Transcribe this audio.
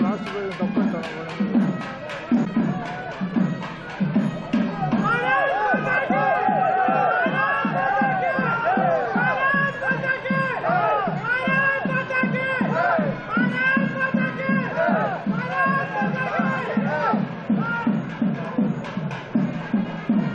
العصر.